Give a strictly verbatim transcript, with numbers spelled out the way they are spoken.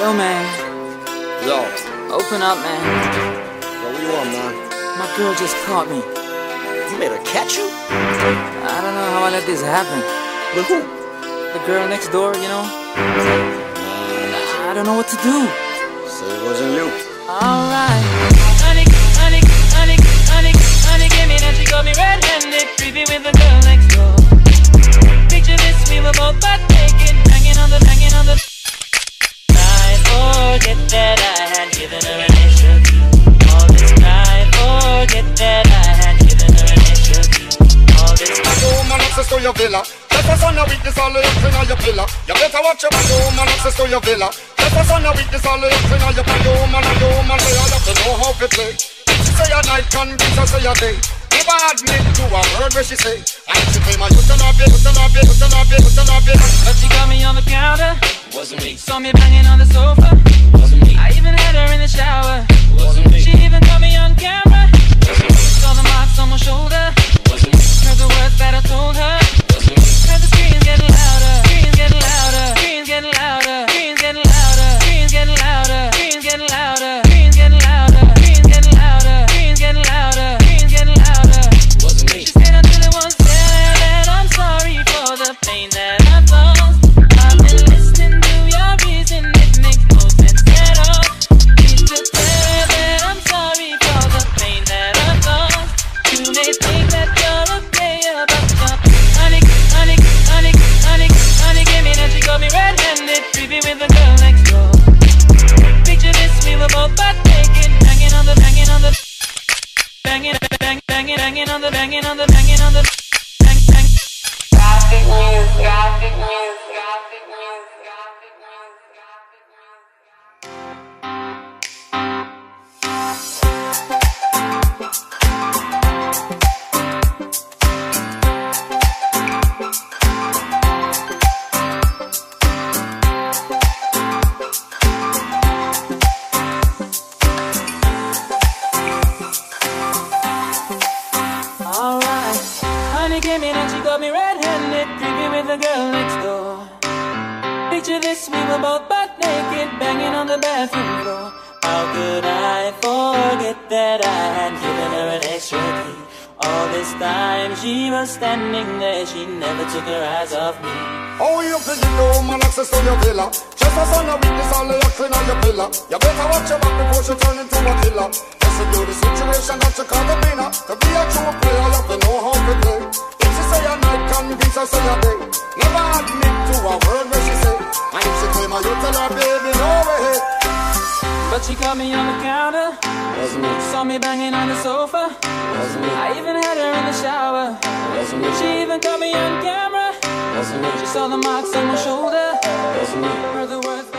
Yo, man. Yo. Open up, man. Yo, what do you want, man? My girl just caught me. You made her catch you? I don't know how I let this happen. With who? The girl next door, you know? I don't know what to do. So it wasn't you. Alright. Honey, honey, honey, honey, honey gave me that she got me red-handed, creepy with the girl next door. Picture this, we were both butt naked, hanging on the, hanging on the. I forget that I had given her an extra key. All this I forget that I had given her an extra key. All this I go, man, access to your villa. Let us on a weakness, all the things on your pillar. You better watch your home and access to your villa. Let us on a weakness, all the things on your home and your home and all have to know how to play. She say a night can be, she say a day. Never admit to a word where she say. I should play my hoot and up it, hoot and up it, hoot and up it, hoot and up it. But she got me on the counter. Wasn't me. Saw me banging on the sofa. Wasn't me. I even had her in the shower. Wasn't me. She even got me on camera. Wasn't me. Saw the marks on my shoulder. Wasn't me. Heard the words that I told her. The screams get louder, screams get louder, screams get louder, screams get louder, screams get louder, screams get louder, screams get louder, screams get louder, screams get louder, screams get louder. Wasn't me. She said until it was said that I'm sorry for the pain that I've caused. I've been listening to your reason, it makes no sense at all. It's to tell that I'm sorry for the pain that I've caused. You may think that you're a player, but red-handed, creepy with the girl next door. Picture this, we were both butt naked, banging on the, banging on the, banging, banging, banging, banging on the, banging on the, banging on the, bang, bang. Gossip news, gossip news, gossip news, gossip news, gossip news. The girl next door. Picture this, we were both butt naked, banging on the bathroom floor. How could I forget that I had given her an extra key? All this time she was standing there, she never took her eyes off me. Oh, you think you know man access to your villa? Just a son of weakness, all the clean on your pillar. You better watch your back before she turn into a killer. Just to do the situation that you call the winner. To be a true player, you have to know how to play. If she say a night can be, she say a day. Never admit to a word where she say. And if she claim her, you tell her, baby, no way. But she caught me on the counter. Wasn't me. Saw me banging on the sofa. Wasn't me. I even had her in the shower. Wasn't me. She even caught me on camera. Wasn't me. She saw the marks on my shoulder. Wasn't me. Heard the words.